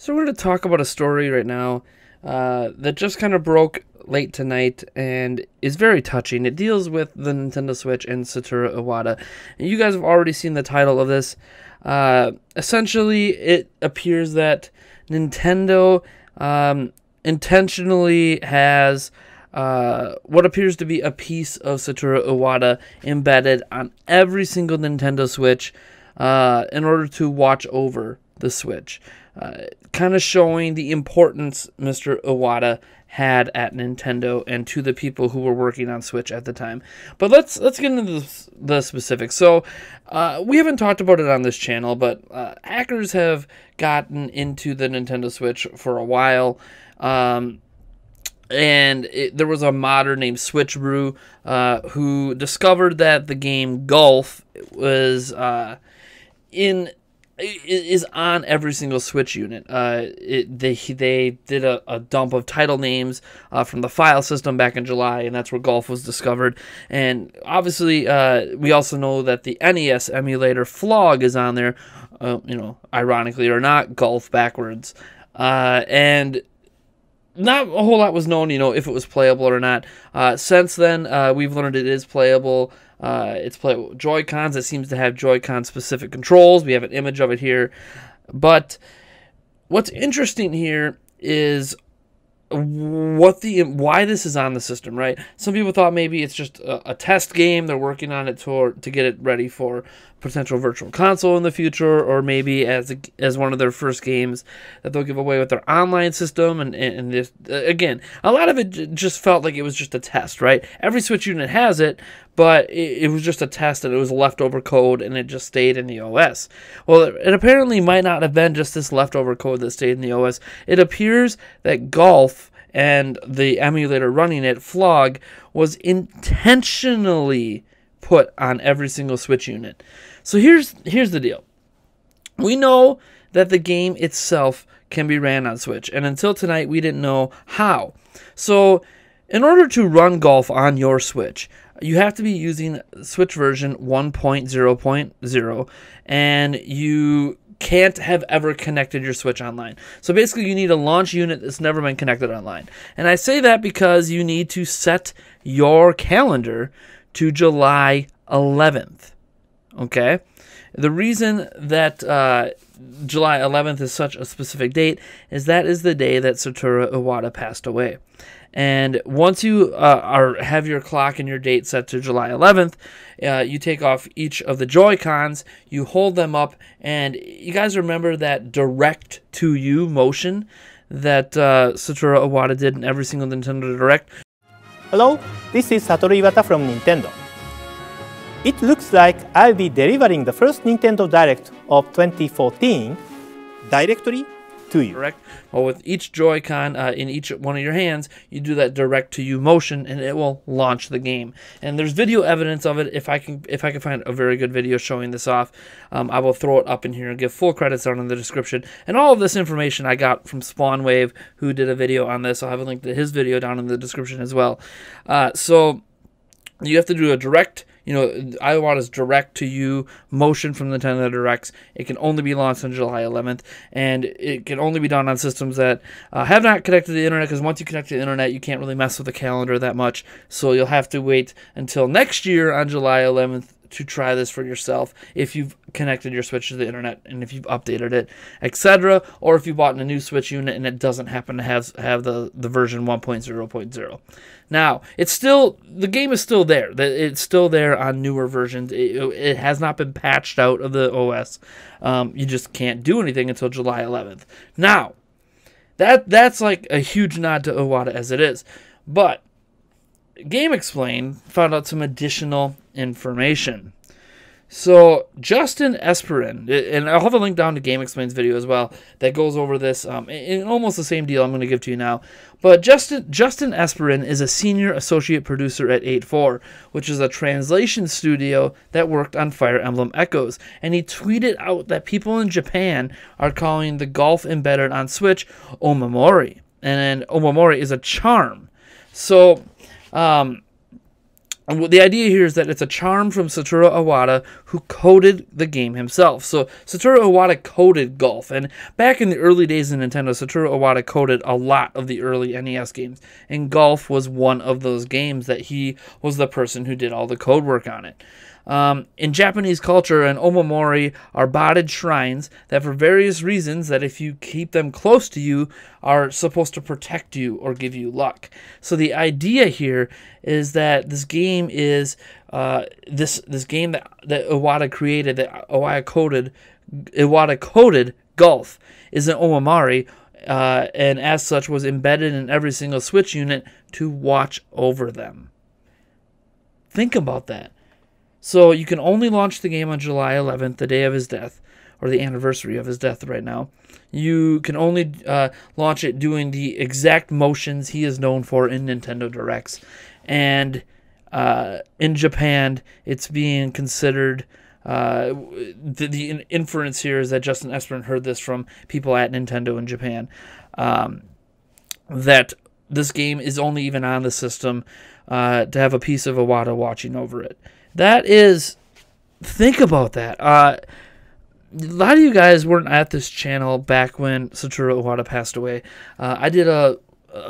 So I wanted to talk about a story right now that just kind of broke late tonight and is very touching. It deals with the Nintendo Switch and Satoru Iwata. And you guys have already seen the title of this. Essentially, it appears that Nintendo intentionally has what appears to be a piece of Satoru Iwata embedded on every single Nintendo Switch in order to watch over the Switch, kind of showing the importance Mr. Iwata had at Nintendo and to the people who were working on Switch at the time. But let's get into the specifics. So we haven't talked about it on this channel, but hackers have gotten into the Nintendo Switch for a while. There was a modder named Switchbrew who discovered that the game Golf was is on every single Switch unit. They did a dump of title names from the file system back in July, and that's where Golf was discovered. And obviously, we also know that the NES emulator Flog is on there, you know, ironically or not, Golf backwards. And not a whole lot was known, you know, if it was playable or not. Since then, we've learned it is playable. It's playable with Joy-Cons. It seems to have Joy-Con specific controls. We have an image of it here. But what's interesting here is why this is on the system, right? Some people thought maybe it's just a test game. They're working on it to get it ready for potential virtual console in the future, or maybe as one of their first games that they'll give away with their online system. And this, again, a lot of it just felt like it was just a test, right? Every Switch unit has it, but it was just a test, and it was a leftover code, and it just stayed in the OS. Well, it apparently might not have been just this leftover code that stayed in the OS. It appears that Golf and the emulator running it, Flog, was intentionally put on every single Switch unit. So here's the deal. We know that the game itself can be ran on Switch, and until tonight we didn't know how. So in order to run Golf on your Switch, you have to be using Switch version 1.0.0, and you can't have ever connected your Switch online. So basically you need a launch unit that's never been connected online. And I say that because you need to set your calendar to July 11th. Okay? The reason that July 11th is such a specific date is that is the day that Satoru Iwata passed away. And once you have your clock and your date set to July 11th, you take off each of the Joy-Cons, you hold them up, and you guys remember that direct-to-you motion that Satoru Iwata did in every single Nintendo Direct? Hello, this is Satoru Iwata from Nintendo. It looks like I'll be delivering the first Nintendo Direct of 2014 directly to you. Correct. Well, with each Joy-Con in each one of your hands, you do that direct-to-you motion, and it will launch the game. And there's video evidence of it. If I can find a very good video showing this off, I will throw it up in here and give full credits down in the description. And all of this information I got from Spawn Wave, who did a video on this. I'll have a link to his video down in the description as well. So you have to do a direct. You know, Iwata's direct-to-you motion from Nintendo Directs. It can only be launched on July 11th, and it can only be done on systems that have not connected to the internet, because once you connect to the internet, you can't really mess with the calendar that much, so you'll have to wait until next year on July 11th to try this for yourself if you've connected your Switch to the internet and if you've updated it, etc., or if you bought a new Switch unit and it doesn't happen to have the version 1.0.0. Now, the game is still there. It's still there on newer versions. It has not been patched out of the OS. You just can't do anything until July 11th. Now, that's like a huge nod to Iwata as it is, but GameXplain found out some additional information. So Justin Esperin, and I'll have a link down to GameXplain's video as well that goes over this in almost the same deal I'm going to give to you now. But Justin Esperin is a senior associate producer at 8-4, which is a translation studio that worked on Fire Emblem Echoes. And he tweeted out that people in Japan are calling the Golf embedded on Switch Omamori, and Omamori is a charm. So And the idea here is that it's a charm from Satoru Iwata, who coded the game himself. So Satoru Iwata coded golf, and back in the early days of Nintendo, Satoru Iwata coded a lot of the early NES games, and golf was one of those games that he was the person who did all the code work on it. In Japanese culture, an omamori are botted shrines that, for various reasons, that if you keep them close to you, are supposed to protect you or give you luck. So the idea here is that this game is this game that Iwata created, that Iwata coded golf, is an omamori, and as such was embedded in every single Switch unit to watch over them. Think about that. So you can only launch the game on July 11th, the day of his death, or the anniversary of his death right now. You can only launch it doing the exact motions he is known for in Nintendo Directs. And in Japan, it's being considered... the inference here is that Justin Esperin heard this from people at Nintendo in Japan, that this game is only even on the system to have a piece of Iwata watching over it. That is, think about that. A lot of you guys weren't at this channel back when Satoru Iwata passed away. I did a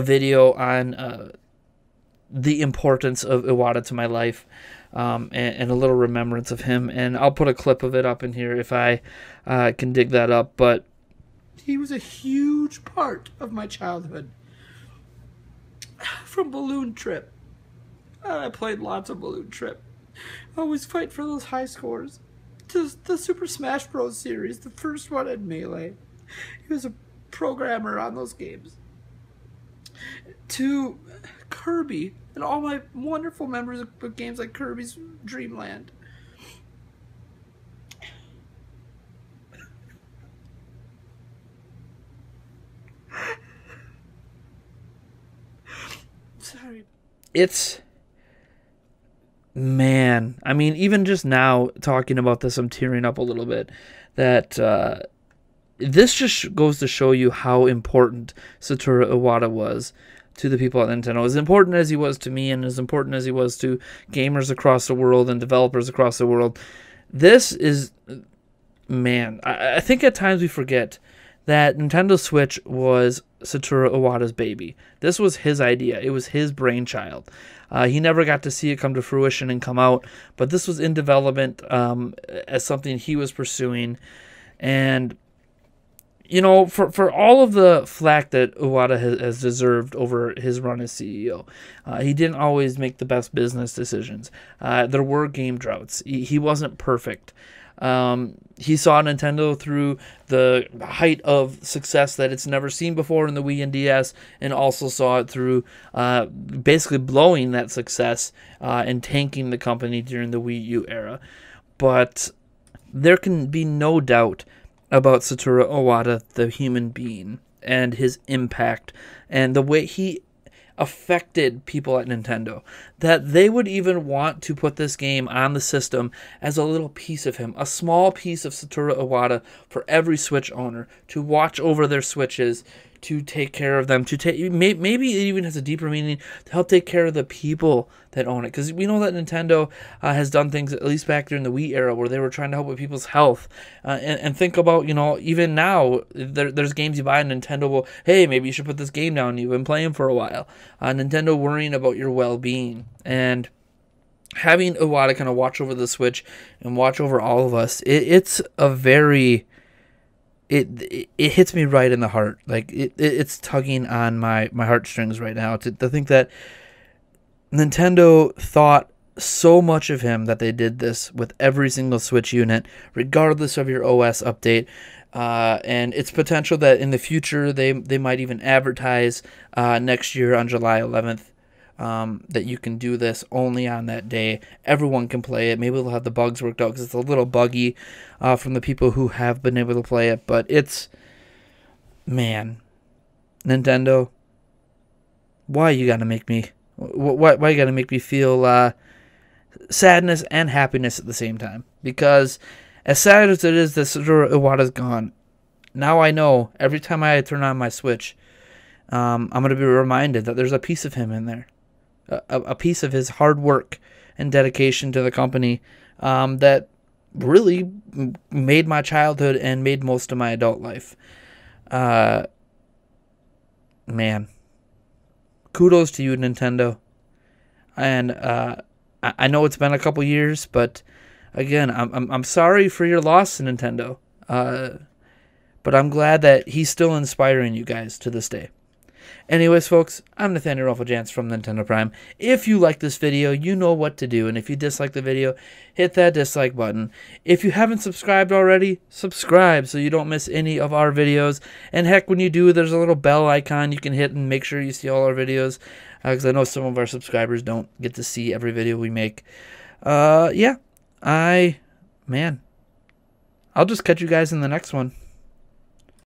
video on the importance of Iwata to my life, and a little remembrance of him. And I'll put a clip of it up in here if I can dig that up. But he was a huge part of my childhood. From Balloon Trip. I played lots of Balloon Trip. I always fight for those high scores. Just the Super Smash Bros. Series, the first one at Melee. He was a programmer on those games. To Kirby and all my wonderful memories of games like Kirby's Dreamland. Sorry. It's... Man, I mean, even just now talking about this, I'm tearing up a little bit. That this just goes to show you how important Satoru Iwata was to the people at Nintendo. As important as he was to me, and as important as he was to gamers across the world and developers across the world, this is... Man, I think at times we forget that Nintendo Switch was Satoru Iwata's baby. This was his idea. It was his brainchild. He never got to see it come to fruition and come out, but this was in development as something he was pursuing. And, you know, for all of the flack that Iwata has deserved over his run as CEO, he didn't always make the best business decisions. There were game droughts. He wasn't perfect. He saw Nintendo through the height of success that it's never seen before in the Wii and DS, and also saw it through basically blowing that success and tanking the company during the Wii U era. But there can be no doubt about Satoru Iwata, the human being, and his impact, and the way he affected people at Nintendo, that they would even want to put this game on the system as a little piece of him, a small piece of Satoru Iwata for every Switch owner to watch over their Switches, to take care of them, to take, maybe it even has a deeper meaning, to help take care of the people that own it. Because we know that Nintendo has done things, at least back during the Wii era, where they were trying to help with people's health. And think about, you know, even now, there's games you buy and Nintendo will, hey, maybe you should put this game down, you've been playing for a while. Nintendo worrying about your well-being. And having Iwata kind of watch over the Switch and watch over all of us, it's a very... It hits me right in the heart. Like it's tugging on my heartstrings right now to think that Nintendo thought so much of him that they did this with every single Switch unit, regardless of your OS update, and it's potential that in the future they might even advertise next year on July 11th. That you can do this only on that day. Everyone can play it. Maybe they'll have the bugs worked out, because it's a little buggy from the people who have been able to play it. But it's... Man. Nintendo. Why you gotta make me... Why you gotta make me feel sadness and happiness at the same time? Because as sad as it is that Satoru Iwata's gone, now I know every time I turn on my Switch, I'm going to be reminded that there's a piece of him in there. A piece of his hard work and dedication to the company that really made my childhood and made most of my adult life. Man, kudos to you, Nintendo. And I know it's been a couple years, but again, I'm sorry for your loss, Nintendo. But I'm glad that he's still inspiring you guys to this day. Anyways, folks, I'm Nathaniel Rufflejance from Nintendo Prime. If you like this video, you know what to do. And if you dislike the video, hit that dislike button. If you haven't subscribed already, subscribe so you don't miss any of our videos. And heck, when you do, there's a little bell icon you can hit and make sure you see all our videos. Because I know some of our subscribers don't get to see every video we make. Yeah, man, I'll just catch you guys in the next one.